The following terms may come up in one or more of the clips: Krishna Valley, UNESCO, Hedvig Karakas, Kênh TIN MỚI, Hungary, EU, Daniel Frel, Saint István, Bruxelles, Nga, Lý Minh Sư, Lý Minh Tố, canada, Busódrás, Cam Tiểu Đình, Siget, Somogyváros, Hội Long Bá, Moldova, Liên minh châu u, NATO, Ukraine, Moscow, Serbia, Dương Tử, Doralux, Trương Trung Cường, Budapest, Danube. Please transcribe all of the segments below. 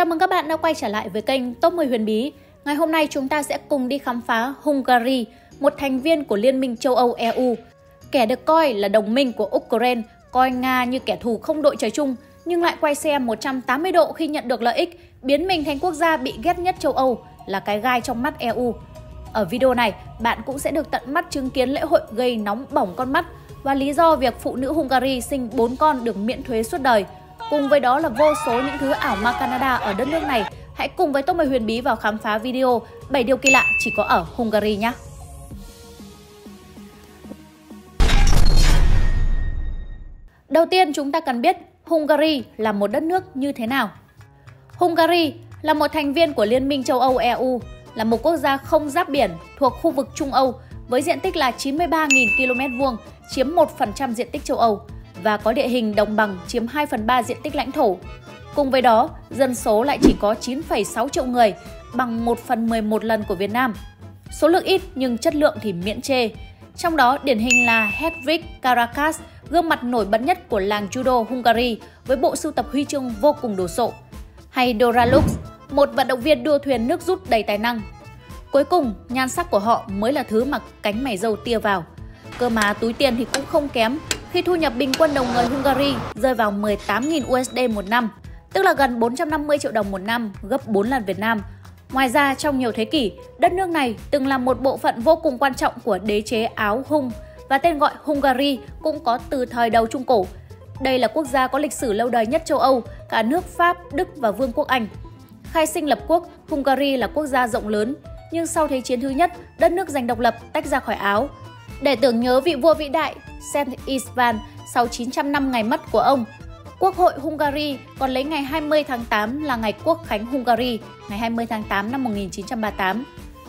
Chào mừng các bạn đã quay trở lại với kênh Top 10 Huyền Bí. Ngày hôm nay chúng ta sẽ cùng đi khám phá Hungary, một thành viên của Liên minh châu Âu EU. Kẻ được coi là đồng minh của Ukraine, coi Nga như kẻ thù không đội trời chung, nhưng lại quay xe 180 độ khi nhận được lợi ích, biến mình thành quốc gia bị ghét nhất châu Âu, là cái gai trong mắt EU. Ở video này, bạn cũng sẽ được tận mắt chứng kiến lễ hội gây nóng bỏng con mắt và lý do việc phụ nữ Hungary sinh 4 con được miễn thuế suốt đời. Cùng với đó là vô số những thứ ảo ma Canada ở đất nước này. Hãy cùng với Top 10 Huyền Bí vào khám phá video 7 điều kỳ lạ chỉ có ở Hungary nhé! Đầu tiên chúng ta cần biết Hungary là một đất nước như thế nào. Hungary là một thành viên của Liên minh châu Âu EU, là một quốc gia không giáp biển thuộc khu vực Trung Âu với diện tích là 93.000 km2, chiếm 1% diện tích châu Âu và có địa hình đồng bằng chiếm 2/3 diện tích lãnh thổ. Cùng với đó, dân số lại chỉ có 9,6 triệu người, bằng 1/11 lần của Việt Nam. Số lượng ít nhưng chất lượng thì miễn chê. Trong đó, điển hình là Hedvig Karakas, gương mặt nổi bật nhất của làng judo Hungary với bộ sưu tập huy chương vô cùng đồ sộ. Hay Doralux, một vận động viên đua thuyền nước rút đầy tài năng. Cuối cùng, nhan sắc của họ mới là thứ mà cánh mày râu tia vào. Cơ mà túi tiền thì cũng không kém, khi thu nhập bình quân đầu người Hungary rơi vào 18.000 USD một năm, tức là gần 450 triệu đồng một năm, gấp 4 lần Việt Nam. Ngoài ra, trong nhiều thế kỷ, đất nước này từng là một bộ phận vô cùng quan trọng của đế chế Áo Hung và tên gọi Hungary cũng có từ thời đầu Trung Cổ. Đây là quốc gia có lịch sử lâu đời nhất châu Âu, cả nước Pháp, Đức và Vương quốc Anh. Khai sinh lập quốc, Hungary là quốc gia rộng lớn, nhưng sau Thế chiến thứ nhất, đất nước giành độc lập tách ra khỏi Áo. Để tưởng nhớ vị vua vĩ đại Saint István sau 900 năm ngày mất của ông, Quốc hội Hungary còn lấy ngày 20 tháng 8 là ngày Quốc khánh Hungary, ngày 20 tháng 8 năm 1938.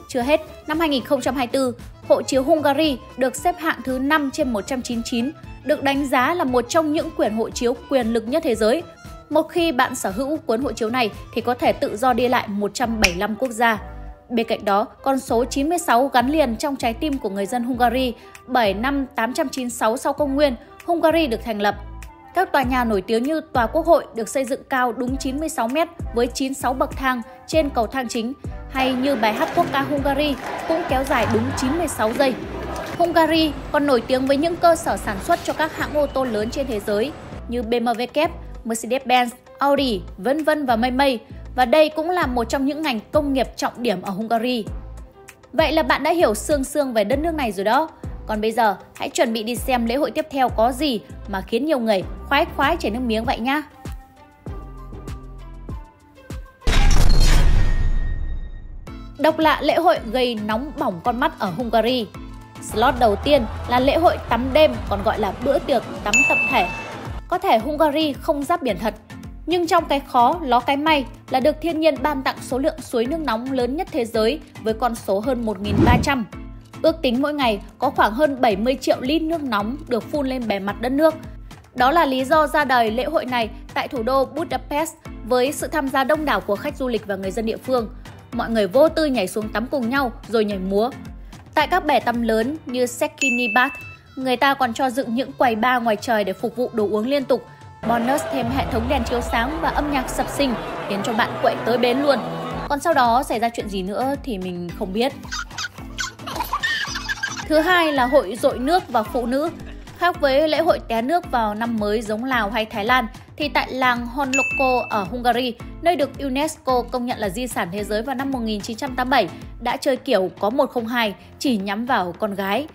Chưa hết, năm 2024, hộ chiếu Hungary được xếp hạng thứ 5 trên 199, được đánh giá là một trong những quyển hộ chiếu quyền lực nhất thế giới. Một khi bạn sở hữu cuốn hộ chiếu này thì có thể tự do đi lại 175 quốc gia. Bên cạnh đó, con số 96 gắn liền trong trái tim của người dân Hungary bởi năm 896 sau Công nguyên, Hungary được thành lập. Các tòa nhà nổi tiếng như Tòa Quốc hội được xây dựng cao đúng 96 m với 96 bậc thang trên cầu thang chính, hay như bài hát quốc ca Hungary cũng kéo dài đúng 96 giây. Hungary còn nổi tiếng với những cơ sở sản xuất cho các hãng ô tô lớn trên thế giới như BMW kép, Mercedes-Benz, Audi, vân vân và mây mây. Và đây cũng là một trong những ngành công nghiệp trọng điểm ở Hungary. Vậy là bạn đã hiểu sương sương về đất nước này rồi đó. Còn bây giờ, hãy chuẩn bị đi xem lễ hội tiếp theo có gì mà khiến nhiều người khoái khoái chảy nước miếng vậy nhá. Độc lạ lễ hội gây nóng bỏng con mắt ở Hungary. Slot đầu tiên là lễ hội tắm đêm, còn gọi là bữa tiệc tắm tập thể. Có thể Hungary không giáp biển thật, nhưng trong cái khó, ló cái may là được thiên nhiên ban tặng số lượng suối nước nóng lớn nhất thế giới với con số hơn 1.300. Ước tính mỗi ngày có khoảng hơn 70 triệu lít nước nóng được phun lên bề mặt đất nước. Đó là lý do ra đời lễ hội này tại thủ đô Budapest với sự tham gia đông đảo của khách du lịch và người dân địa phương. Mọi người vô tư nhảy xuống tắm cùng nhau rồi nhảy múa. Tại các bể tắm lớn như Széchenyi Bath, người ta còn cho dựng những quầy bar ngoài trời để phục vụ đồ uống liên tục. Bonus thêm hệ thống đèn chiếu sáng và âm nhạc sập sình khiến cho bạn quậy tới bến luôn. Còn sau đó xảy ra chuyện gì nữa thì mình không biết. Thứ hai là hội dội nước và phụ nữ. Khác với lễ hội té nước vào năm mới giống Lào hay Thái Lan, thì tại làng Honlocó ở Hungary, nơi được UNESCO công nhận là di sản thế giới vào năm 1987, đã chơi kiểu có 102 chỉ nhắm vào con gái.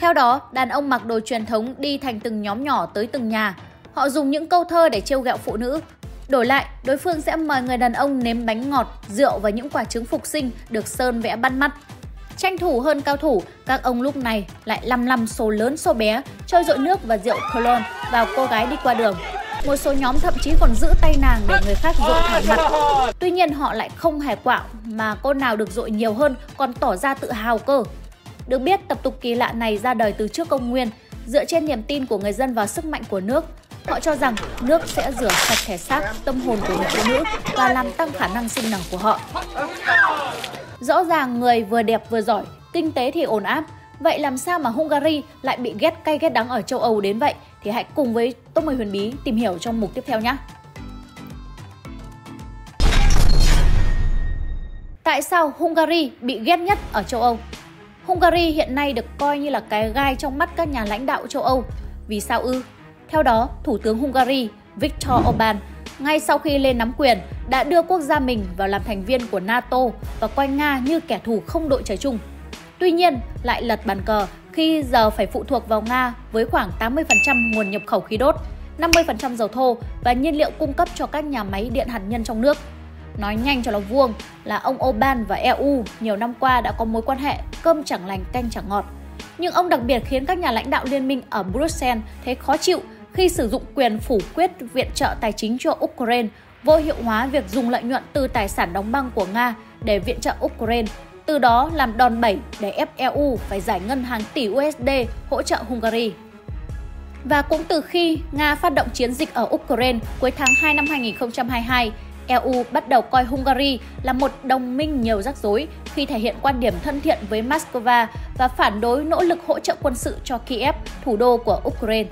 Theo đó, đàn ông mặc đồ truyền thống đi thành từng nhóm nhỏ tới từng nhà. Họ dùng những câu thơ để trêu ghẹo phụ nữ. Đổi lại, đối phương sẽ mời người đàn ông nếm bánh ngọt, rượu và những quả trứng phục sinh được sơn vẽ bắt mắt. Tranh thủ hơn cao thủ, các ông lúc này lại lăm lăm số lớn số bé, trôi dội nước và rượu cologne vào cô gái đi qua đường. Một số nhóm thậm chí còn giữ tay nàng để người khác dội thẳng mặt. Tuy nhiên họ lại không hề quạo, mà cô nào được dội nhiều hơn còn tỏ ra tự hào cơ. Được biết, tập tục kỳ lạ này ra đời từ trước Công nguyên, dựa trên niềm tin của người dân vào sức mạnh của nước. Họ cho rằng nước sẽ rửa sạch thể xác, tâm hồn của người phụ nữ và làm tăng khả năng sinh nở của họ. Rõ ràng người vừa đẹp vừa giỏi, kinh tế thì ổn áp. Vậy làm sao mà Hungary lại bị ghét cay ghét đắng ở châu Âu đến vậy? Thì hãy cùng với Top 10 Huyền Bí tìm hiểu trong mục tiếp theo nhé! Tại sao Hungary bị ghét nhất ở châu Âu? Hungary hiện nay được coi như là cái gai trong mắt các nhà lãnh đạo châu Âu. Vì sao ư? Theo đó, Thủ tướng Hungary Viktor Orbán ngay sau khi lên nắm quyền đã đưa quốc gia mình vào làm thành viên của NATO và coi Nga như kẻ thù không đội trời chung. Tuy nhiên, lại lật bàn cờ khi giờ phải phụ thuộc vào Nga với khoảng 80% nguồn nhập khẩu khí đốt, 50% dầu thô và nhiên liệu cung cấp cho các nhà máy điện hạt nhân trong nước. Nói nhanh cho nó vuông là ông Orbán và EU nhiều năm qua đã có mối quan hệ cơm chẳng lành canh chẳng ngọt. Nhưng ông đặc biệt khiến các nhà lãnh đạo liên minh ở Bruxelles thấy khó chịu khi sử dụng quyền phủ quyết viện trợ tài chính cho Ukraine, vô hiệu hóa việc dùng lợi nhuận từ tài sản đóng băng của Nga để viện trợ Ukraine, từ đó làm đòn bẩy để ép EU phải giải ngân hàng tỷ USD hỗ trợ Hungary. Và cũng từ khi Nga phát động chiến dịch ở Ukraine cuối tháng 2 năm 2022, EU bắt đầu coi Hungary là một đồng minh nhiều rắc rối khi thể hiện quan điểm thân thiện với Moscow và phản đối nỗ lực hỗ trợ quân sự cho Kiev, thủ đô của Ukraine.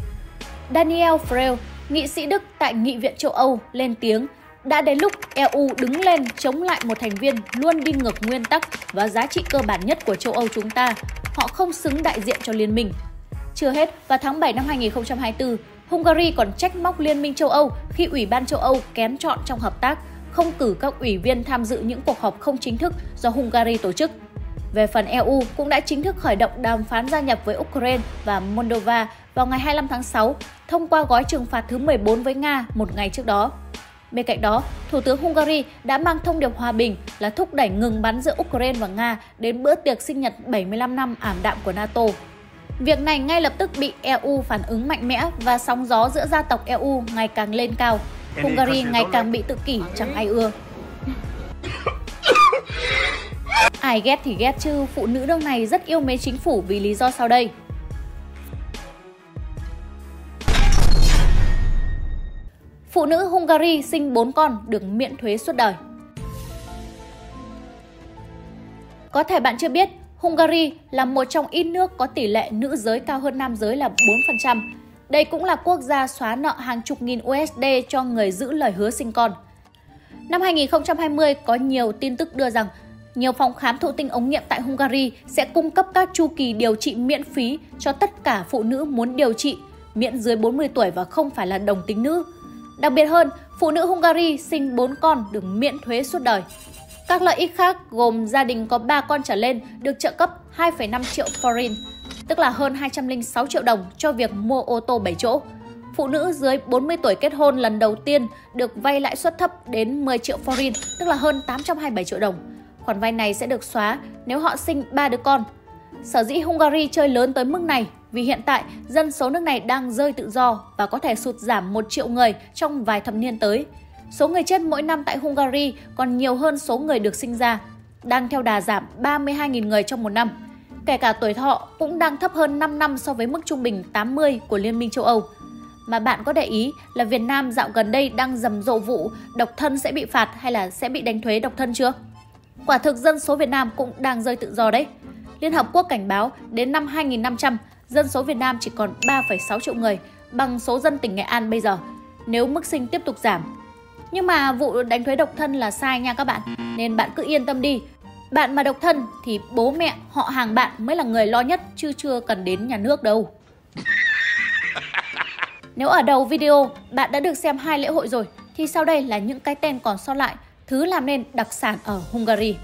Daniel Frel, nghị sĩ Đức tại Nghị viện châu Âu lên tiếng, đã đến lúc EU đứng lên chống lại một thành viên luôn đi ngược nguyên tắc và giá trị cơ bản nhất của châu Âu chúng ta. Họ không xứng đại diện cho liên minh. Chưa hết, vào tháng 7 năm 2024, Hungary còn trách móc Liên minh châu Âu khi Ủy ban châu Âu kén chọn trong hợp tác, không cử các ủy viên tham dự những cuộc họp không chính thức do Hungary tổ chức. Về phần EU cũng đã chính thức khởi động đàm phán gia nhập với Ukraine và Moldova vào ngày 25 tháng 6, thông qua gói trừng phạt thứ 14 với Nga một ngày trước đó. Bên cạnh đó, Thủ tướng Hungary đã mang thông điệp hòa bình là thúc đẩy ngừng bắn giữa Ukraine và Nga đến bữa tiệc sinh nhật 75 năm ảm đạm của NATO. Việc này ngay lập tức bị EU phản ứng mạnh mẽ và sóng gió giữa gia tộc EU ngày càng lên cao. Hungary ngày càng bị tự kỷ chẳng ai ưa. Ai ghét thì ghét chứ, phụ nữ nước này rất yêu mến chính phủ vì lý do sau đây. Phụ nữ Hungary sinh 4 con được miễn thuế suốt đời. Có thể bạn chưa biết, Hungary là một trong ít nước có tỷ lệ nữ giới cao hơn nam giới là 4%. Đây cũng là quốc gia xóa nợ hàng chục nghìn USD cho người giữ lời hứa sinh con. Năm 2020, có nhiều tin tức đưa rằng nhiều phòng khám thụ tinh ống nghiệm tại Hungary sẽ cung cấp các chu kỳ điều trị miễn phí cho tất cả phụ nữ muốn điều trị miễn dưới 40 tuổi và không phải là đồng tính nữ. Đặc biệt hơn, phụ nữ Hungary sinh 4 con được miễn thuế suốt đời. Các lợi ích khác gồm gia đình có 3 con trở lên được trợ cấp 2,5 triệu forin, tức là hơn 206 triệu đồng cho việc mua ô tô 7 chỗ. Phụ nữ dưới 40 tuổi kết hôn lần đầu tiên được vay lãi suất thấp đến 10 triệu forin, tức là hơn 827 triệu đồng. Khoản vay này sẽ được xóa nếu họ sinh 3 đứa con. Sở dĩ Hungary chơi lớn tới mức này vì hiện tại dân số nước này đang rơi tự do và có thể sụt giảm 1 triệu người trong vài thập niên tới. Số người chết mỗi năm tại Hungary còn nhiều hơn số người được sinh ra, đang theo đà giảm 32.000 người trong một năm. Kể cả tuổi thọ cũng đang thấp hơn 5 năm so với mức trung bình 80 của Liên minh châu Âu. Mà bạn có để ý là Việt Nam dạo gần đây đang rầm rộ vụ độc thân sẽ bị phạt hay là sẽ bị đánh thuế độc thân chưa? Quả thực dân số Việt Nam cũng đang rơi tự do đấy. Liên Hợp Quốc cảnh báo đến năm 2500, dân số Việt Nam chỉ còn 3,6 triệu người, bằng số dân tỉnh Nghệ An bây giờ, nếu mức sinh tiếp tục giảm. Nhưng mà vụ đánh thuế độc thân là sai nha các bạn, nên bạn cứ yên tâm đi. Bạn mà độc thân thì bố mẹ, họ hàng bạn mới là người lo nhất chứ chưa cần đến nhà nước đâu. Nếu ở đầu video bạn đã được xem 2 lễ hội rồi, thì sau đây là những cái tên còn sót lại, thứ làm nên đặc sản ở Hungary.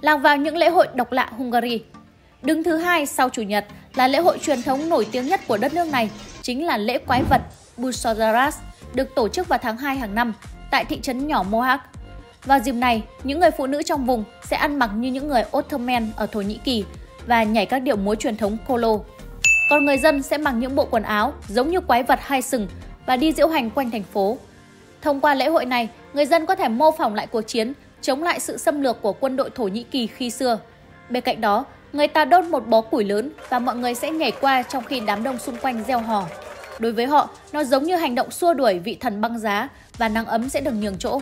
Lạc vào những lễ hội độc lạ Hungary. Đứng thứ 2 sau Chủ nhật là lễ hội truyền thống nổi tiếng nhất của đất nước này, chính là lễ quái vật Busódrás, được tổ chức vào tháng 2 hàng năm tại thị trấn nhỏ Mohac. Vào dịp này, những người phụ nữ trong vùng sẽ ăn mặc như những người Ottoman ở Thổ Nhĩ Kỳ và nhảy các điệu múa truyền thống Kolo. Còn người dân sẽ mặc những bộ quần áo giống như quái vật hai sừng và đi diễu hành quanh thành phố. Thông qua lễ hội này, người dân có thể mô phỏng lại cuộc chiến chống lại sự xâm lược của quân đội Thổ Nhĩ Kỳ khi xưa. Bên cạnh đó, người ta đốt một bó củi lớn và mọi người sẽ nhảy qua trong khi đám đông xung quanh reo hò. Đối với họ, nó giống như hành động xua đuổi vị thần băng giá và nắng ấm sẽ được nhường chỗ.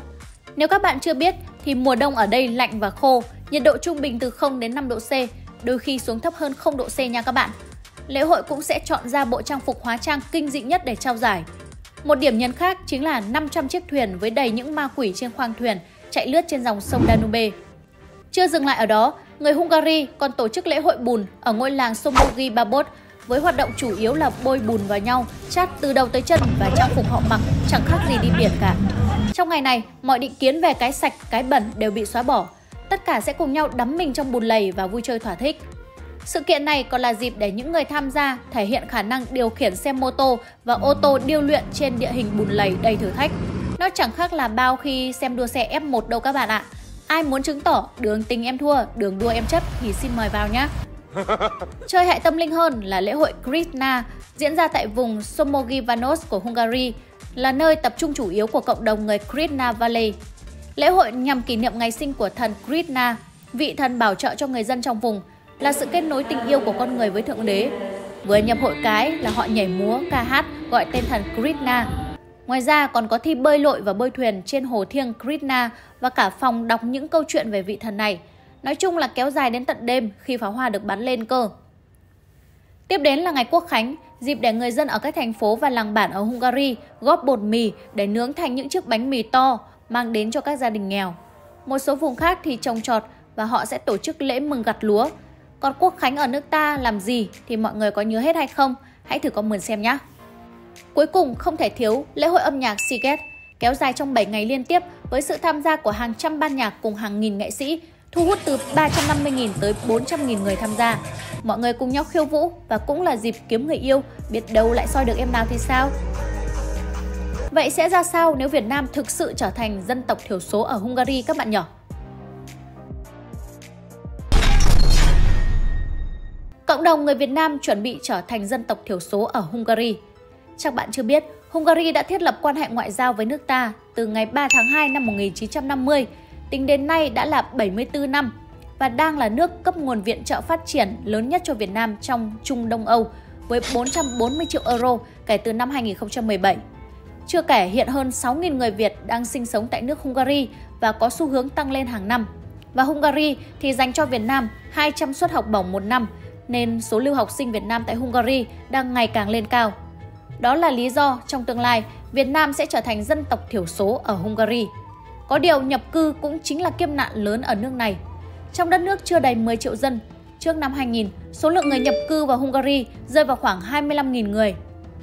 Nếu các bạn chưa biết thì mùa đông ở đây lạnh và khô, nhiệt độ trung bình từ 0 đến 5 độ C, đôi khi xuống thấp hơn 0 độ C nha các bạn. Lễ hội cũng sẽ chọn ra bộ trang phục hóa trang kinh dị nhất để trao giải. Một điểm nhấn khác chính là 500 chiếc thuyền với đầy những ma quỷ trên khoang thuyền chạy lướt trên dòng sông Danube. Chưa dừng lại ở đó, người Hungary còn tổ chức lễ hội bùn ở ngôi làng Somogybábot với hoạt động chủ yếu là bôi bùn vào nhau, chát từ đầu tới chân và trang phục họ mặc chẳng khác gì đi biển cả. Trong ngày này, mọi định kiến về cái sạch, cái bẩn đều bị xóa bỏ. Tất cả sẽ cùng nhau đắm mình trong bùn lầy và vui chơi thỏa thích. Sự kiện này còn là dịp để những người tham gia thể hiện khả năng điều khiển xe mô tô và ô tô điêu luyện trên địa hình bùn lầy đầy thử thách. Nó chẳng khác là bao khi xem đua xe F1 đâu các bạn ạ. Ai muốn chứng tỏ đường tình em thua, đường đua em chấp thì xin mời vào nhé. Chơi hại tâm linh hơn là lễ hội Krishna diễn ra tại vùng Somogyváros của Hungary, là nơi tập trung chủ yếu của cộng đồng người Krishna Valley. Lễ hội nhằm kỷ niệm ngày sinh của thần Krishna, vị thần bảo trợ cho người dân trong vùng, là sự kết nối tình yêu của con người với Thượng Đế. Với nhập hội cái là họ nhảy múa, ca hát, gọi tên thần Krishna. Ngoài ra còn có thi bơi lội và bơi thuyền trên hồ thiêng Krishna và cả phòng đọc những câu chuyện về vị thần này. Nói chung là kéo dài đến tận đêm khi pháo hoa được bắn lên cơ. Tiếp đến là ngày Quốc Khánh, dịp để người dân ở các thành phố và làng bản ở Hungary góp bột mì để nướng thành những chiếc bánh mì to mang đến cho các gia đình nghèo. Một số vùng khác thì trồng trọt và họ sẽ tổ chức lễ mừng gặt lúa. Còn Quốc Khánh ở nước ta làm gì thì mọi người có nhớ hết hay không? Hãy thử comment xem nhé! Cuối cùng không thể thiếu lễ hội âm nhạc Siget kéo dài trong 7 ngày liên tiếp với sự tham gia của hàng trăm ban nhạc cùng hàng nghìn nghệ sĩ, thu hút từ 350.000 tới 400.000 người tham gia. Mọi người cùng nhau khiêu vũ và cũng là dịp kiếm người yêu, biết đâu lại soi được em nào thì sao? Vậy sẽ ra sao nếu Việt Nam thực sự trở thành dân tộc thiểu số ở Hungary các bạn nhỏ? Cộng đồng người Việt Nam chuẩn bị trở thành dân tộc thiểu số ở Hungary. Chắc bạn chưa biết, Hungary đã thiết lập quan hệ ngoại giao với nước ta từ ngày 3 tháng 2 năm 1950, tính đến nay đã là 74 năm và đang là nước cấp nguồn viện trợ phát triển lớn nhất cho Việt Nam trong Trung Đông Âu với 440 triệu euro kể từ năm 2017. Chưa kể hiện hơn 6.000 người Việt đang sinh sống tại nước Hungary và có xu hướng tăng lên hàng năm. Và Hungary thì dành cho Việt Nam 200 suất học bổng một năm, nên số lưu học sinh Việt Nam tại Hungary đang ngày càng lên cao. Đó là lý do trong tương lai Việt Nam sẽ trở thành dân tộc thiểu số ở Hungary. Có điều nhập cư cũng chính là kiếp nạn lớn ở nước này. Trong đất nước chưa đầy 10 triệu dân, trước năm 2000, số lượng người nhập cư vào Hungary rơi vào khoảng 25.000 người.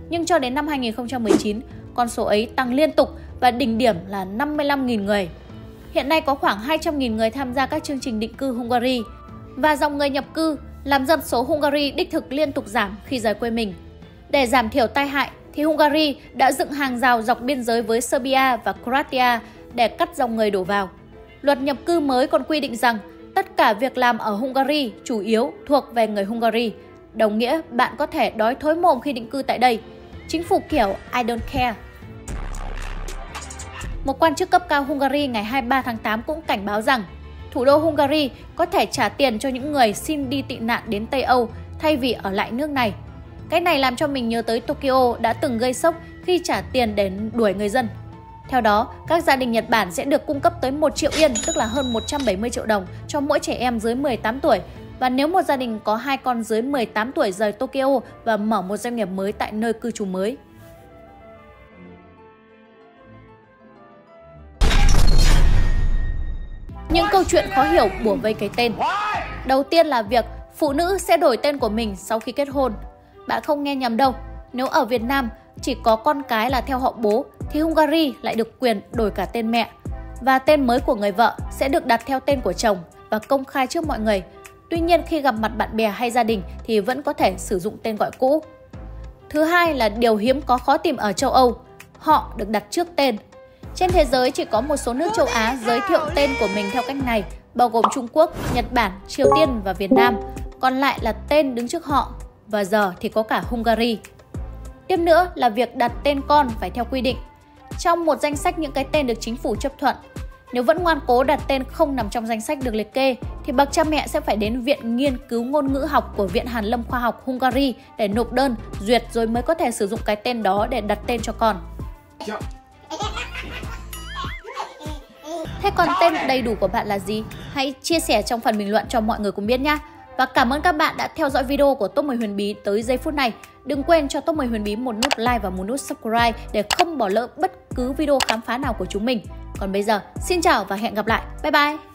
Nhưng cho đến năm 2019, con số ấy tăng liên tục và đỉnh điểm là 55.000 người. Hiện nay có khoảng 200.000 người tham gia các chương trình định cư Hungary. Và dòng người nhập cư làm dân số Hungary đích thực liên tục giảm khi rời quê mình. Để giảm thiểu tai hại thì Hungary đã dựng hàng rào dọc biên giới với Serbia và Croatia để cắt dòng người đổ vào. Luật nhập cư mới còn quy định rằng tất cả việc làm ở Hungary chủ yếu thuộc về người Hungary, đồng nghĩa bạn có thể đói thối mồm khi định cư tại đây. Chính phủ kiểu I don't care. Một quan chức cấp cao Hungary ngày 23 tháng 8 cũng cảnh báo rằng thủ đô Hungary có thể trả tiền cho những người xin đi tị nạn đến Tây Âu thay vì ở lại nước này. Cái này làm cho mình nhớ tới Tokyo đã từng gây sốc khi trả tiền để đuổi người dân. Theo đó, các gia đình Nhật Bản sẽ được cung cấp tới 1 triệu yên, tức là hơn 170 triệu đồng cho mỗi trẻ em dưới 18 tuổi. Và nếu một gia đình có 2 con dưới 18 tuổi rời Tokyo và mở một doanh nghiệp mới tại nơi cư trú mới. Những câu chuyện khó hiểu bủa vây cái tên. Đầu tiên là việc phụ nữ sẽ đổi tên của mình sau khi kết hôn. Bạn không nghe nhầm đâu, nếu ở Việt Nam chỉ có con cái là theo họ bố, thì Hungary lại được quyền đổi cả tên mẹ. Và tên mới của người vợ sẽ được đặt theo tên của chồng và công khai trước mọi người. Tuy nhiên khi gặp mặt bạn bè hay gia đình thì vẫn có thể sử dụng tên gọi cũ. Thứ hai là điều hiếm có khó tìm ở châu Âu, họ được đặt trước tên. Trên thế giới chỉ có một số nước châu Á giới thiệu tên của mình theo cách này, bao gồm Trung Quốc, Nhật Bản, Triều Tiên và Việt Nam. Còn lại là tên đứng trước họ. Và giờ thì có cả Hungary. Tiếp nữa là việc đặt tên con phải theo quy định. Trong một danh sách những cái tên được chính phủ chấp thuận, nếu vẫn ngoan cố đặt tên không nằm trong danh sách được liệt kê thì bậc cha mẹ sẽ phải đến Viện Nghiên cứu Ngôn ngữ học của Viện Hàn lâm Khoa học Hungary để nộp đơn, duyệt rồi mới có thể sử dụng cái tên đó để đặt tên cho con. Thế còn tên đầy đủ của bạn là gì? Hãy chia sẻ trong phần bình luận cho mọi người cùng biết nhé! Và cảm ơn các bạn đã theo dõi video của Top 10 Huyền Bí tới giây phút này. Đừng quên cho Top 10 Huyền Bí một nút like và một nút subscribe để không bỏ lỡ bất cứ video khám phá nào của chúng mình. Còn bây giờ, xin chào và hẹn gặp lại. Bye bye!